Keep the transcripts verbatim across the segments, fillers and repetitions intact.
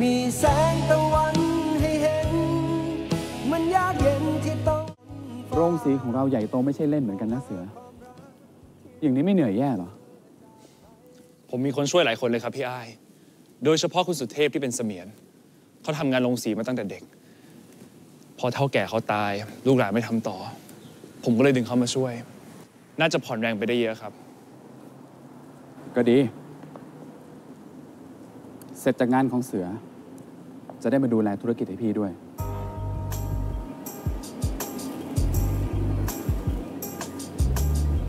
มีแสงตะวันให้เห็นมันยากเย็นที่ต้องโรงสีของเราใหญ่โตไม่ใช่เล่นเหมือนกันนะเสืออย่างนี้ไม่เหนื่อยแย่หรอผมมีคนช่วยหลายคนเลยครับพี่อ้ายโดยเฉพาะคุณสุเทพที่เป็นเสมียนเขาทำงานลงสีมาตั้งแต่เด็กพอเฒ่าแก่เขาตายลูกหลานไม่ทำต่อผมก็เลยดึงเขามาช่วยน่าจะผ่อนแรงไปได้เยอะครับก็ดีเสร็จจากงานของเสือจะได้มาดูแลธุรกิจให้พี่ด้วย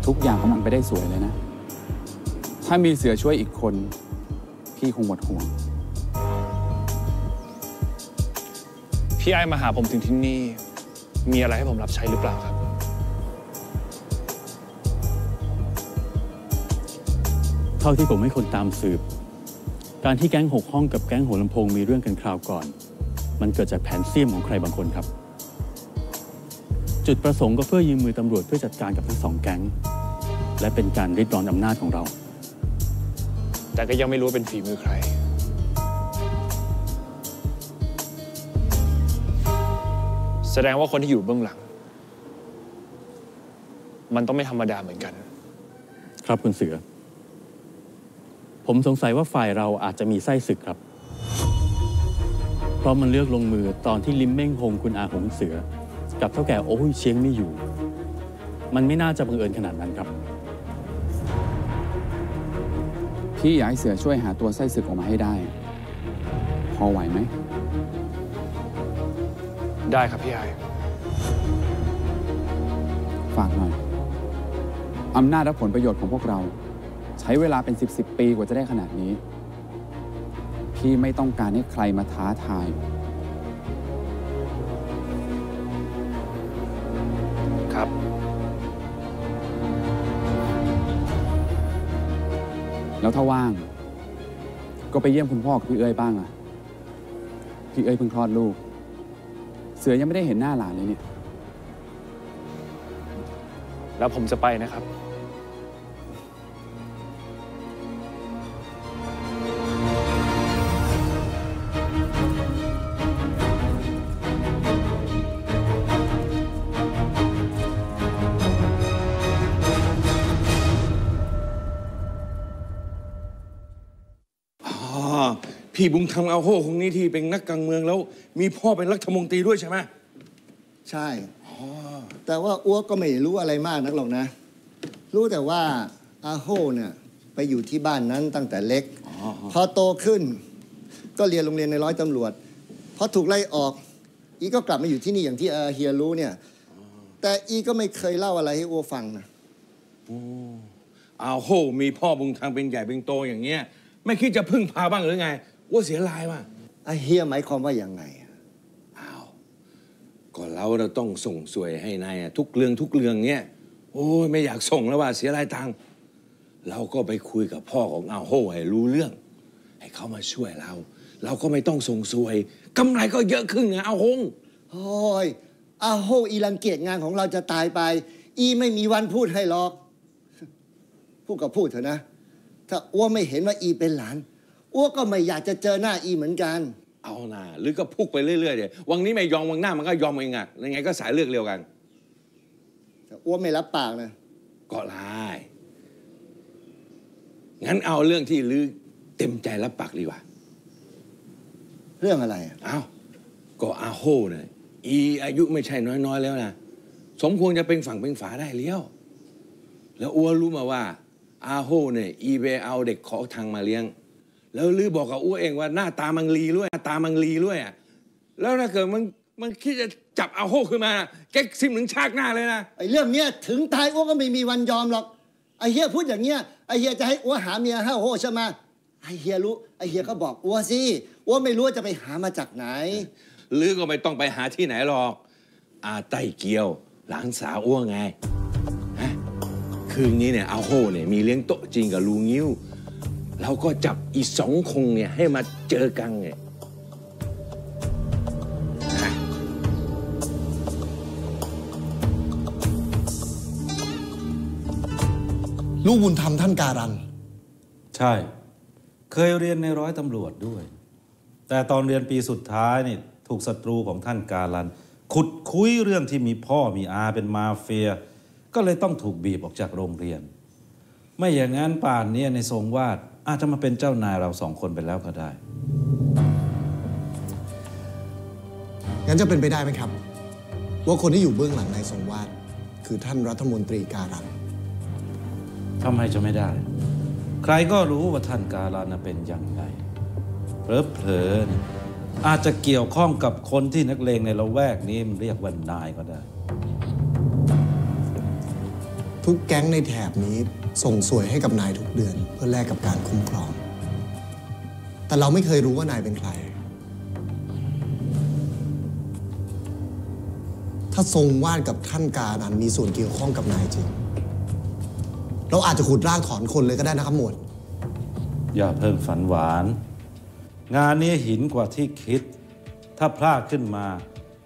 ทุกอย่างกำลังไปได้สวยเลยนะถ้ามีเสือช่วยอีกคนพี่คงหมดห่วงพี่ไอ้มาหาผมถึงที่นี่มีอะไรให้ผมรับใช้หรือเปล่าครับเท่าที่ผมให้คนตามสืบการที่แก๊งหกห้องกับแก๊งหัวลำโพงมีเรื่องกันคราวก่อนมันเกิดจากแผนเสี้ยมของใครบางคนครับจุดประสงค์ก็เพื่อยืมมือตำรวจเพื่อจัดการกับทั้งสองแก๊งและเป็นการริดรอนอำนาจของเราแต่ก็ยังไม่รู้ว่าเป็นฝีมือใครแสดงว่าคนที่อยู่เบื้องหลังมันต้องไม่ธรรมดาเหมือนกันครับคุณเสือผมสงสัยว่าฝ่ายเราอาจจะมีไส้ศึกครับเพราะมันเลือกลงมือตอนที่ลิมเม่งฮงคุณอาของเสือกับเท่าแก่โอ้ยเชียงไม่อยู่มันไม่น่าจะบังเอิญขนาดนั้นครับพี่อยากให้เสือช่วยหาตัวไส้ศึกออกมาให้ได้พอไหวไหมได้ครับพี่ไอฝากหน่อยอำนาจและผลประโยชน์ของพวกเราใช้เวลาเป็นสิบสิบปีกว่าจะได้ขนาดนี้พี่ไม่ต้องการให้ใครมาท้าทายครับแล้วถ้าว่างก็ไปเยี่ยมคุณพ่อกับพี่เอ้ยบ้างล่ะพี่เอ้ยเพิ่งคลอดลูกเสือยังไม่ได้เห็นหน้าหลานเลยเนี่ยแล้วผมจะไปนะครับพี่บุญธรรมเอาโห่คนนี้ที่เป็นนักการเมืองแล้วมีพ่อเป็นรัฐมนตรีด้วยใช่ไหมใช่แต่ว่าอ้วกก็ไม่รู้อะไรมากนักหรอกนะรู้แต่ว่าอาโห่เนี่ยไปอยู่ที่บ้านนั้นตั้งแต่เล็กพอโตขึ้นก็เรียนโรงเรียนในร้อยตำรวจพอถูกไล่ออกอีก็กลับมาอยู่ที่นี่อย่างที่อาเฮียรู้เนี่ยแต่อีก็ไม่เคยเล่าอะไรให้อ้วกฟังนะอาโห่มีพ่อบุญธรรมเป็นใหญ่เป็นโตอย่างเงี้ยไม่คิดจะพึ่งพาบ้างหรือไงว่าเสียลายว่ะไอ้เฮียหมายความว่าอย่างไงอ้าวก็เราเราต้องส่งสวยให้นายทุกเรื่องทุกเรื่องเนี้ยโอ้ยไม่อยากส่งแล้วว่าเสียลายตังเราก็ไปคุยกับพ่อของอาโห่ให้รู้เรื่องให้เขามาช่วยเราเราก็ไม่ต้องส่งสวยกำไรก็เยอะขึ้นนะอาโห่โอ้ยอาโห่อีรังเกียจงานของเราจะตายไปอีไม่มีวันพูดให้หรอกพูดกับพูดเถอะนะถ้าอ้วไม่เห็นว่าอีเป็นหลานอ้วก็ไม่อยากจะเจอหน้าอีเหมือนกันเอาหน่าหรือก็พุกไปเรื่อยๆเดี๋ยววันนี้ไม่ยอมวันหน้ามันก็ยอมเองอะยังไงก็สายเลือกเร็วกันแต่อ้วไม่รับปากนะก็ลายงั้นเอาเรื่องที่ลือเต็มใจรับปากดีกว่าเรื่องอะไรอ่ะอ้าวก็อาโห่เนี่ยอีอายุไม่ใช่น้อยๆแล้วนะสมควรจะเป็นฝั่งเป็นฝาได้แล้วแล้วอ้วรู้มาว่าอาโห่เนี่ยอีเบเอาเด็กขอทางมาเลี้ยงแล้วลือบอกกับอ้วเองว่าหน้าตามังลีด้วยตามังลีด้วยอ่ะแล้วถ้าเกิดมันมันคิดจะจับอาโห่ขึ้นมาแกซิมถึงชากหน้าเลยนะไอ้เรื่องเนี้ยถึงตายอ้วก็ไม่มีวันยอมหรอกไอ้เฮียพูดอย่างเงี้ยไอ้เฮียจะให้อ้วหาเมียให้อาโห่ใช่ไหมไอ้เฮียรู้ไอ้เฮียก็บอกอ้วสิอ้วไม่รู้จะไปหามาจากไหนลือก็ไม่ต้องไปหาที่ไหนหรอกอาไต้เกียวหลานสาวอ้วไงคืนนี้เนี่ยอาโห่เนี่ยมีเลี้ยงโต๊ะจีนกับลูงิ้วเราก็จับอีสองคงเนี่ยให้มาเจอกันเนี่ยลูกบุญธรรมท่านการันใช่เคยเรียนในร้อยตำรวจด้วย แต่ตอนเรียนปีสุดท้ายนี่ถูกศัตรูของท่านกาลันขุดคุยเรื่องที่มีพ่อมีอาเป็นมาเฟียก็เลยต้องถูกบีบออกจากโรงเรียนไม่อย่างนั้นป่านนี้ในทรงวาดอาจจะมาเป็นเจ้านายเราสองคนไปแล้วก็ได้งั้นจะเป็นไปได้ไหมครับว่าคนที่อยู่เบื้องหลังนายทรงวาดคือท่านรัฐมนตรีกาลันทำไมจะไม่ได้ใครก็รู้ว่าท่านกาลันเป็นอย่างไรเผลอเผลออาจจะเกี่ยวข้องกับคนที่นักเลงในละแวกนี้มันเรียกว่านายก็ได้ทุกแก๊งในแถบนี้ส่งสวยให้กับนายทุกเดือนเพื่อแลกกับการคุ้มครองแต่เราไม่เคยรู้ว่านายเป็นใครถ้าทรงวาดกับท่านกาลันมีส่วนเกี่ยวข้องกับนายจริงเราอาจจะขุดร่างถอนคนเลยก็ได้นะครับหมวดอย่าเพิ่งฝันหวานงานนี้หินกว่าที่คิดถ้าพลาดขึ้นมา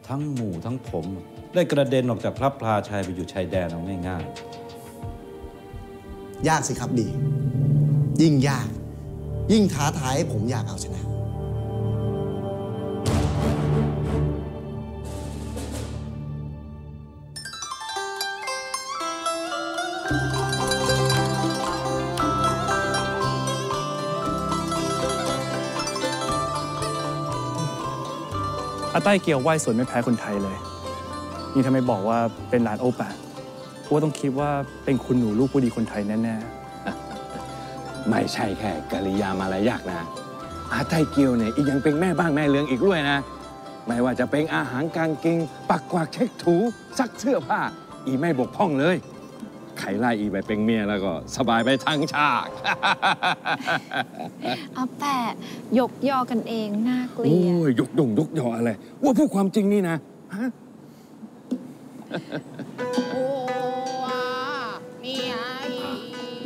ทั้งหมู่ทั้งผมได้กระเด็นออกจากพระพลาชัยไปอยู่ชายแดนเอาง่ายๆยากสิครับดียิ่งยากยิ่งท้าทายให้ผมอยากเอาชนะอาใต้เกียวไหว้สวยไม่แพ้คนไทยเลยนี่ทำไมบอกว่าเป็นหลานโอปะอัวต้องคิดว่าเป็นคุณหนูลูกผู้ดีคนไทยแน่ๆไม่ใช่แค่กริยามารยาทนะอาใต้เกียวเนี่ยอีกยังเป็นแม่บ้างแม่เลี้ยงอีกด้วยนะไม่ว่าจะเป็นอาหารการกินปักกวาดเช็คถูซักเสื้อผ้าอีไม่บกพร่องเลยไขไล่อีไปเป็นเมียแล้วก็สบายไปทั้งชาติอาแปะยกยอกันเองน่าเกลียดยกดงยกยออะไรว่าพูดความจริงนี่นะฮะ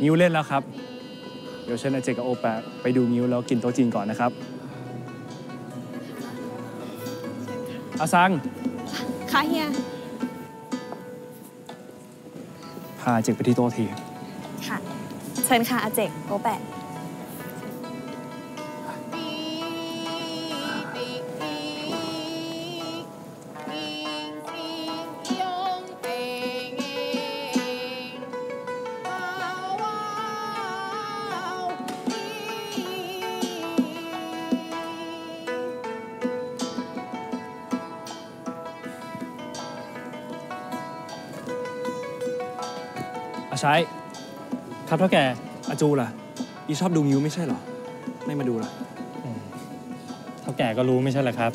งิ้วเล่นแล้วครับเดี๋ยวเชิญอาเจกับโอแปะไปดูงิ้วแล้วกินโต๊ะจีนก่อนนะครับอาซังค่ะเฮียพาอาเจกไปที่โต๊ะทีค่ะเชิญค่ะอาเจกโอแปะใช่ครับพ่อแกอาจูล่ะอีชอบดูงิ้วไม่ใช่หรอไม่มาดูล่ะพ่อแกก็รู้ไม่ใช่หรอครับ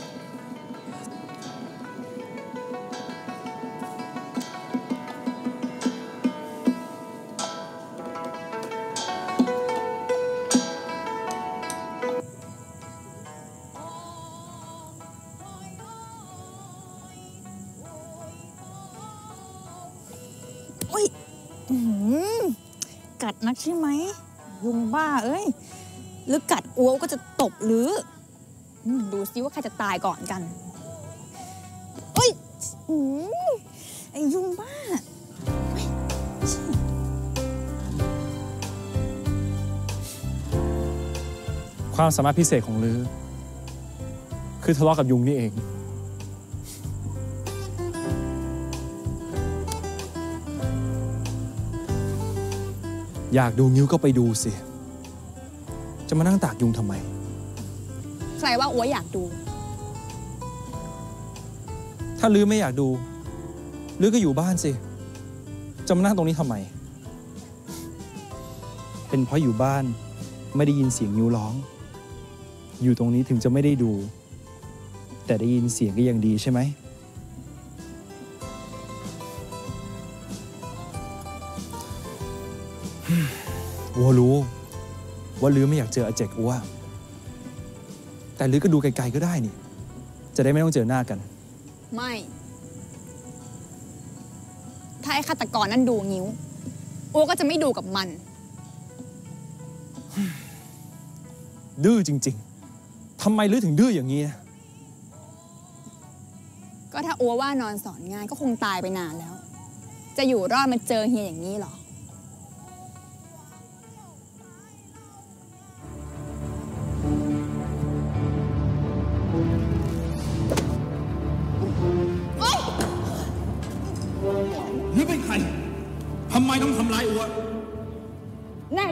นักใช่ไหมยุงบ้าเอ้ยหรือกัดอ้วกก็จะตกหรือดูซิว่าใครจะตายก่อนกันเอ้ยไอ้ยุงบ้าความสามารถพิเศษของลือคือทะเลาะกับยุงนี่เองอยากดูงิ้วก็ไปดูสิจะมานั่งตากยุงทำไมใครว่าอัวอยากดูถ้าลือไม่อยากดูลือก็อยู่บ้านสิจะมานั่งตรงนี้ทำไมเป็นเพราะอยู่บ้านไม่ได้ยินเสียงงิ้วร้องอยู่ตรงนี้ถึงจะไม่ได้ดูแต่ได้ยินเสียงก็ยังดีใช่ไหมอัวรู้ว่าลือไม่อยากเจออาเจกอัวแต่ลือก็ดูไกลๆก็ได้นี่จะได้ไม่ต้องเจอหน้ากันไม่ถ้าไอ้ฆาตกรนั่นดูงิ้วอัวก็จะไม่ดูกับมันดื้อจริงๆทำไมลือถึงดื้ออย่างนี้ก็ถ้าอัวว่านอนสอนง่ายก็คงตายไปนานแล้วจะอยู่รอดมาเจอเฮียอย่างนี้หรอ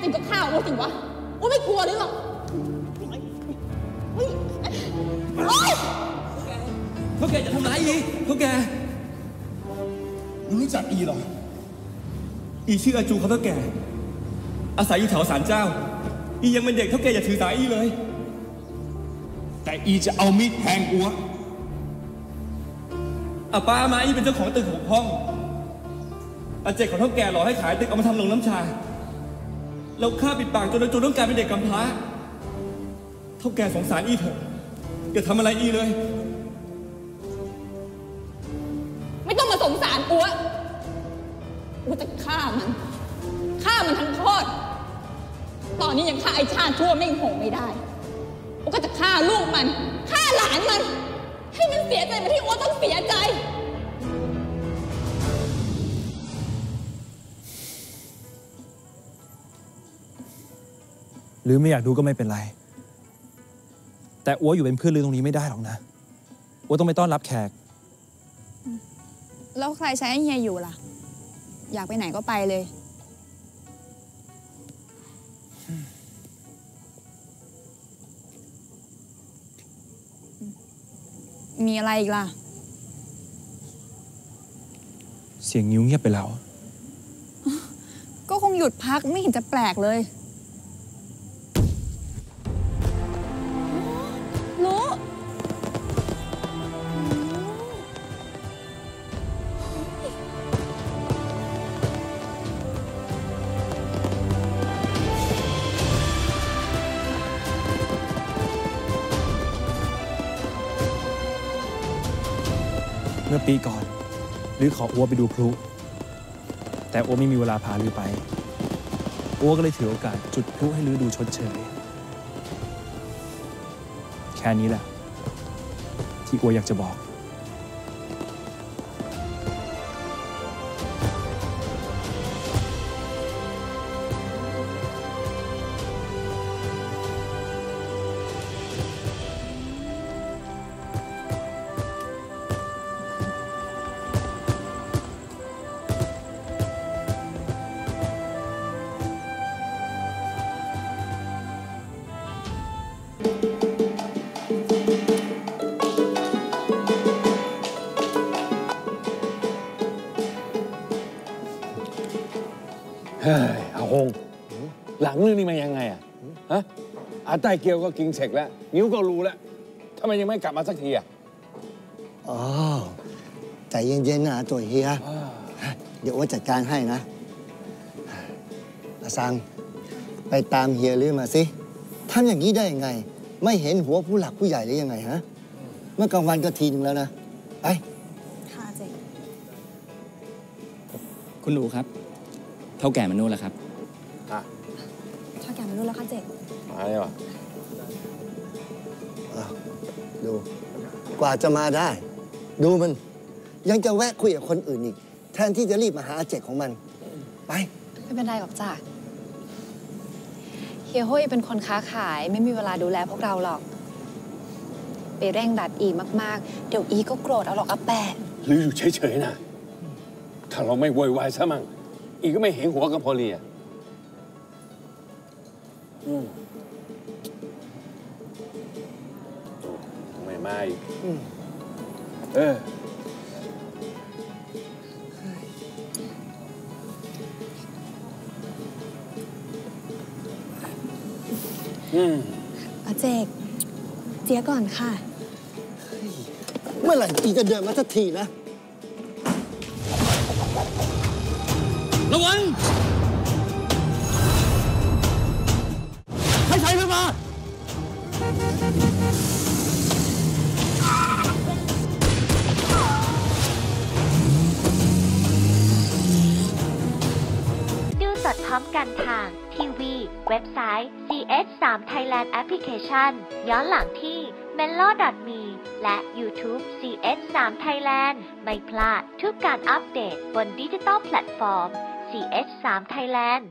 ถึงกับข้าวว่าถึงวะว่าไม่กลัวเลยหรอกพวกแกจะทำร้ายอีพวกแกรู้จักอีหรออีชื่ออาจูเขาเท่าแกอาศัยอยู่แถวศาลเจ้าอียังเป็นเด็กเท่าแกอย่าถือสาอีเลยแต่อีจะเอามีดแทงอัวอาป้ามาอีเป็นเจ้าของตึกหกห้องอาเจกของเท่าแกหลอกให้ขายตึกเอามาทำโรงน้ำชาแล้วฆ่าปิดปากจนอาจูต้องกลายเป็นเด็กกำพร้าเท่าแกสงสารอีเถอะอย่าทำอะไรอีเลยไม่ต้องมาสงสารอัวอัวจะฆ่ามันฆ่ามันทั้งโคตรตอนนี้ยังฆ่าไอ้ชาติชั่วไม่หงไม่ได้อัวก็จะฆ่าลูกมันฆ่าหลานมันให้มันเสียใจมาที่อัวต้องเสียใจหรือไม่อยากดูก็ไม่เป็นไรแต่อัวอยู่เป็นเพื่อนลือตรงนี้ไม่ได้หรอกนะอัวต้องไปต้อนรับแขกแล้วใครใช้เฮียอยู่ล่ะอยากไปไหนก็ไปเลยมีอะไรอีกล่ะเสียงนิ้วเงียบไปแล้วก็คงหยุดพักไม่เห็นจะแปลกเลยเมื่อปีก่อนลือขออัวไปดูพลุแต่อัวไม่มีเวลาพาลือไปอัวก็เลยถือโอกาสจุดพลุให้ลือดูชดเชยแค่นี้แหละที่อัวอยากจะบอกอาหงหลังนึงนี่มันยังไงอ่ะฮะอาใต้เกียวก็กินเสกแล้วนิ้วก็รู้แล้วทำไมยังไม่กลับมาสักทีอ่ะอ๋อใจเย็นๆนะตัวเฮียเดี๋ยวว่าจัดการให้นะอาซังไปตามเฮียลือมาสิทำอย่างนี้ได้ยังไงไม่เห็นหัวผู้หลักผู้ใหญ่หรือยังไงฮะเมื่อกลางวันก็ทีนึงแล้วนะไปค่ะเจกคุณหนูครับเท่าแก่มนุษย์แล้วครับค่ะเท่าแก่มนุษย์แล้วค่ะเจกมาได้ปะดูกว่าจะมาได้ดูมันยังจะแวะคุยกับคนอื่นอีกแทนที่จะรีบมาหาเจกของมันไปไม่เป็นไรหรอกจ้ะเฮียโฮ่ยเป็นคนค้าขายไม่มีเวลาดูแลพวกเราหรอกไปเร่งดัดอีมากๆเดี๋ยวอีก็โกรธเอาหรอกอาแปะหรืออยู่เฉยๆนะถ้าเราไม่โวยวายซะมั่งอีก็ไม่เห็นหัวกับพอลีอ่ะอืมไม่ไม่เอออาเจกเจียก่อนค่ะเมื่อไหร่อีจะเดินมาสักทีนะระวังให้ใช้มาดูสดพร้อมกันทางทีวีเว็บไซต์ ซี เอช ทรี ไทยแลนด์ Application ย้อนหลังที่ เมลโล่ ดอท มี และ YouTube ซี เอช ทรี ไทยแลนด์ ไม่พลาดทุกการอัปเดตบนดิจิตอลแพลตฟอร์ม ซี เอช ทรี ไทยแลนด์